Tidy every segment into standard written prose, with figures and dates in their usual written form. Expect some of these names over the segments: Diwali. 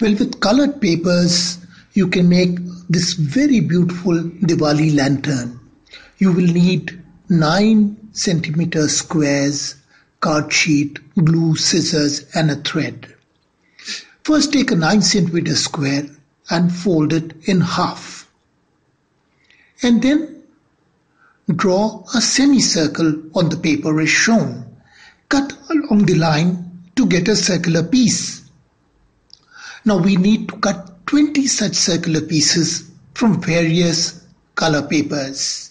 Well, with colored papers, you can make this very beautiful Diwali lantern. You will need 9 centimeter squares, card sheet, glue, scissors, and a thread. First, take a 9 centimeter square and fold it in half. And then draw a semicircle on the paper as shown. Cut along the line to get a circular piece. Now we need to cut 20 such circular pieces from various color papers.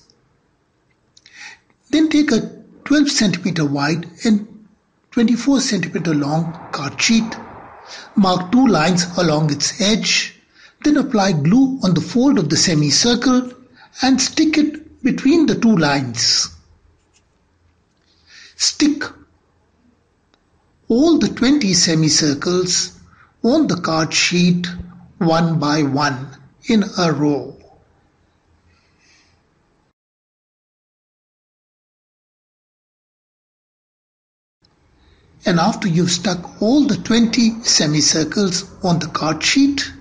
Then take a 12 centimeter wide and 24 centimeter long card sheet. Mark two lines along its edge. Then apply glue on the fold of the semicircle and stick it between the two lines. Stick all the 20 semicircles on the card sheet one by one in a row. And after you've stuck all the 20 semicircles on the card sheet,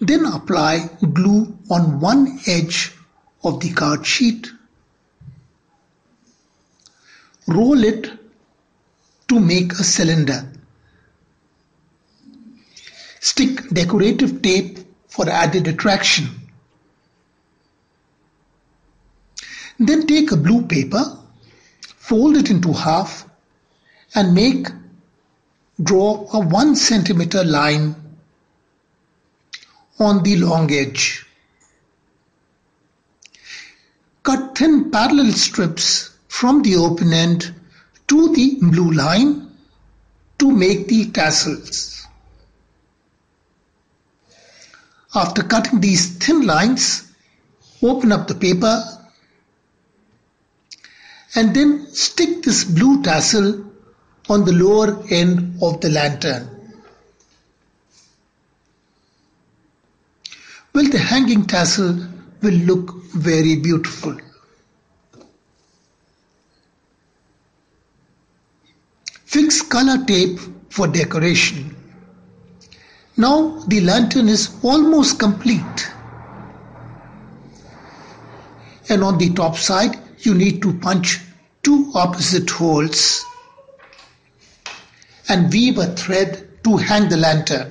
then apply glue on one edge of the card sheet. Roll it to make a cylinder. Stick decorative tape for added attraction. Then take a blue paper, fold it into half and draw a 1 centimeter line on the long edge. Cut thin parallel strips from the open end to the blue line to make the tassels. After cutting these thin lines, open up the paper and then stick this blue tassel on the lower end of the lantern. Well, the hanging tassel will look very beautiful. Fix color tape for decoration. Now the lantern is almost complete, and on the top side you need to punch two opposite holes and weave a thread to hang the lantern.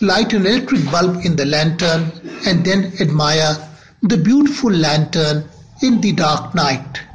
Light an electric bulb in the lantern and then admire the beautiful lantern in the dark night.